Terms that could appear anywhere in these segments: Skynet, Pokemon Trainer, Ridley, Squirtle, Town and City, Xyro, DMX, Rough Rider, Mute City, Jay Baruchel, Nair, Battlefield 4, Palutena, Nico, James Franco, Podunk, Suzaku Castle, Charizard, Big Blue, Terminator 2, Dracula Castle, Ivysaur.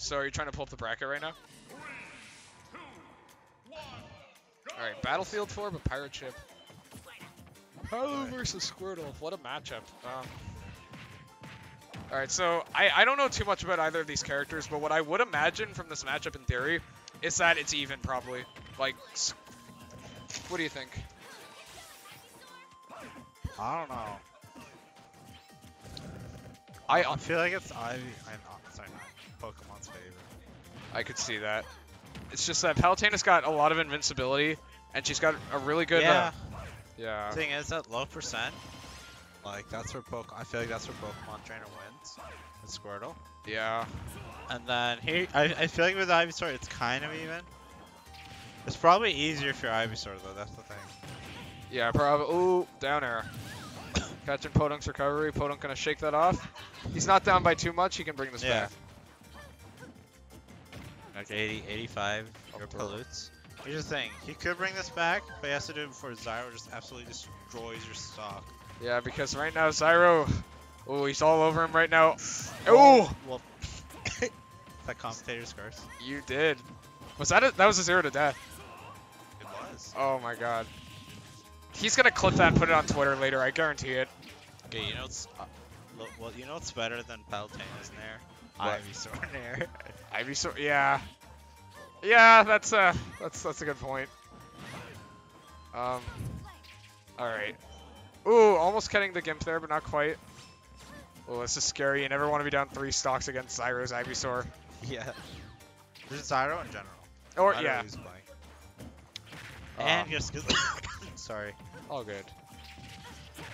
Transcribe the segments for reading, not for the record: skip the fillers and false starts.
So are you trying to pull up the bracket right now? 3, 2, 1, go! All right, Battlefield 4, but Pirate Ship. Palu versus Squirtle. What a matchup. All right, so I don't know too much about either of these characters, but what I would imagine from this matchup in theory is that it's even, probably. Like, what do you think? I don't know. I feel like it's Ivy. I'm sorry, not Pokemon's favorite. I could see that. It's just that Palutena's got a lot of invincibility, and she's got a really good. Yeah. Yeah. Thing is, that low percent. Like, that's where Pokemon, I feel like that's where Pokemon Trainer wins with Squirtle. Yeah. And then here, I feel like with Ivysaur, it's kind of even. It's probably easier if you're Ivysaur, though, that's the thing. Yeah, probably. Ooh, down air. Catching Podunk's recovery. Podunk gonna shake that off. He's not down by too much, he can bring this back. Like 80, 85, your Palutena. Here's the thing, he could bring this back, but he has to do it before Xyro just absolutely destroys your stock. Yeah, because right now Xyro, oh, he's all over him right now. Oh, well, that commentator's curse. You did. Was that? That was a 0 to death. It was. Oh my God. He's gonna clip that and put it on Twitter later. I guarantee it. Okay, you know it's well, you know what's better than Palutena's Nair? Ivysaur Nair. Ivysaur, yeah. Yeah, that's a good point. All right. Ooh, almost cutting the Gimp there, but not quite. Oh, this is scary. You never want to be down 3 stocks against Xyro's Ivysaur. Yeah. Just Xyro in general. Or, yeah. And just... Sorry. All good.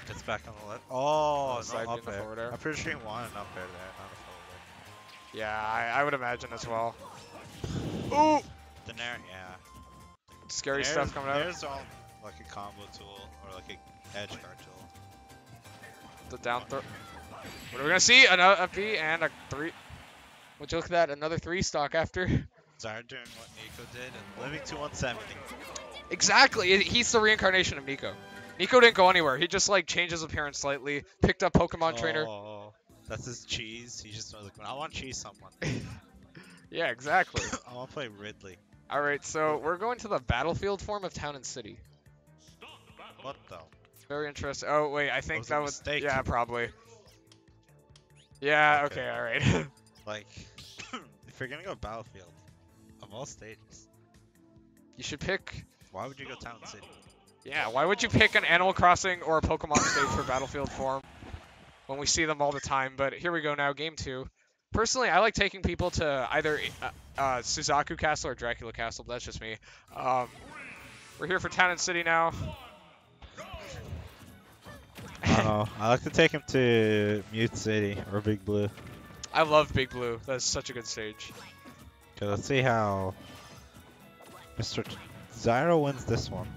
Gets back on the left. Oh, no up there. I'm pretty sure he wanted an up air there, not a forward. Yeah, I would imagine as well. Ooh! The Nair, yeah. Scary Nair's, stuff coming out. Nair's all like a combo tool, or like a... edge guard tool. The down throw. What are we gonna see? Another B and a 3. Would you look at that? Another 3 stock after. Xyro doing what Nico did and living to 170. Exactly. He's the reincarnation of Nico. Nico didn't go anywhere. He just like changed his appearance slightly. Picked up Pokemon Trainer. That's his cheese. He just was like, I want to cheese someone. Yeah, exactly. I want to play Ridley. All right, so we're going to the battlefield form of Town and City. What though? Very interesting. Oh, wait, I think that was... Yeah, probably. Yeah, okay, alright. Like, if you're gonna go Battlefield, of all stages... You should pick... Why would you go Town City? Yeah, why would you pick an Animal Crossing or a Pokemon stage for Battlefield form? When we see them all the time, but here we go now, game 2. Personally, I like taking people to either Suzaku Castle or Dracula Castle, but that's just me. We're here for Town and City now. I don't know. I like to take him to Mute City or Big Blue. I love Big Blue. That's such a good stage. Okay, let's see how Mr. Xyro wins this one.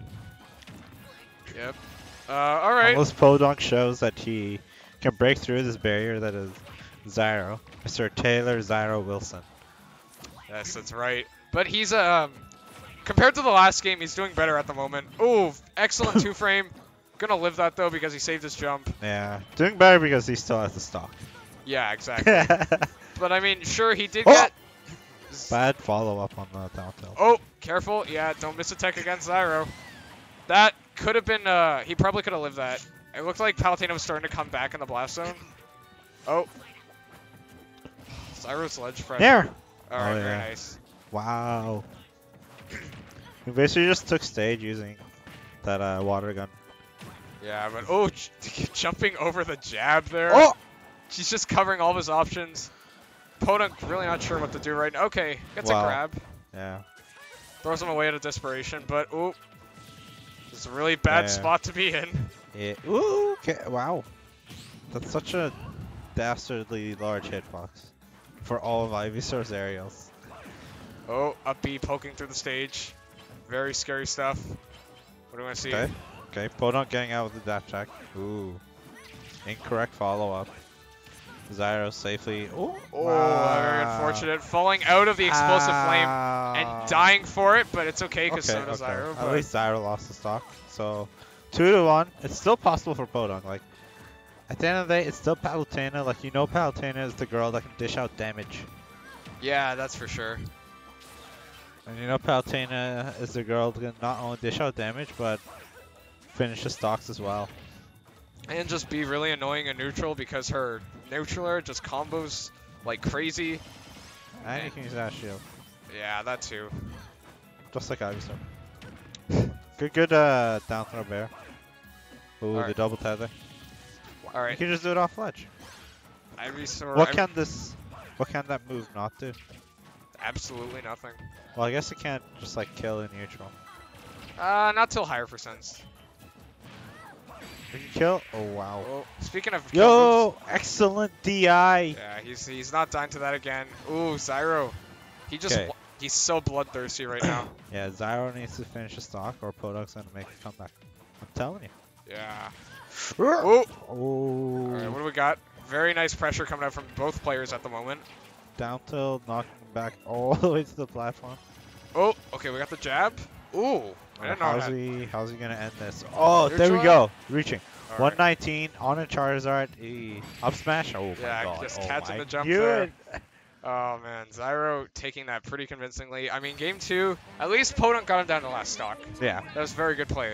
Yep. All right. Unless Podunk shows that he can break through this barrier that is Xyro, Mr. Taylor Xyro Wilson. Yes, that's right. But he's compared to the last game, he's doing better at the moment. Ooh, excellent 2-frame. Gonna live that though because he saved his jump. Yeah, doing better because he still has the stock. Yeah, exactly. But I mean, sure, he did get bad follow up on the down tilt. Oh, careful! Yeah, don't miss a tech against Xyro. That could have been. He probably could have lived that. It looked like Palutena was starting to come back in the blast zone. Oh, Xyro's ledge pressure. There. All right, very nice. Wow. He basically just took stage using that water gun. Yeah, but oh, jumping over the jab there. Oh! She's just covering all of his options. Podunk really not sure what to do right now. Okay, gets a grab. Yeah. Throws him away out of desperation, but ooh, it's a really bad spot to be in. Yeah. Ooh, okay. Wow. That's such a dastardly large hitbox for all of Ivysaur's aerials. Oh, up B poking through the stage. Very scary stuff. What do I see? Okay. Okay, Podunk getting out with the dash attack. Ooh. Incorrect follow-up. Xyro safely. Ooh. Oh, very unfortunate. Falling out of the explosive flame and dying for it, but it's okay because so does Xyro. But... At least Xyro lost the stock. So, 2-1. It's still possible for Podunk. Like, at the end of the day, it's still Palutena. Like, you know Palutena is the girl that can dish out damage. Yeah, that's for sure. And you know Palutena is the girl to not only dish out damage, but finish the stocks as well. And just be really annoying in neutral because her neutraler just combos like crazy. And you can use that shield. Yeah, that too. Just like Ivysaur. good down throw bear. Ooh, right. The double tether. All right. You can just do it off ledge. Ivysaur. What can that move not do? Absolutely nothing. Well, I guess it can't just like kill in neutral. Not till higher percents. We can kill. Oh wow. Oh, speaking of. Yo, moves, excellent DI. Yeah, he's not dying to that again. Ooh, Xyro. He just he's so bloodthirsty right now. Yeah, Xyro needs to finish the stock or Podunk's gonna make a comeback. I'm telling you. Yeah. Oh. All right, what do we got? Very nice pressure coming out from both players at the moment. Down tilt, knocking back all the way to the platform. Oh, okay, we got the jab. Ooh. I don't know how's he gonna end this? Oh, there we go. Reaching. Right. 119 on a Charizard. E. Up smash. Oh my god. Yeah, just catching the jump there. Oh man, Xyro taking that pretty convincingly. I mean, game 2. At least Podunk got him down to last stock. Yeah. That was very good play.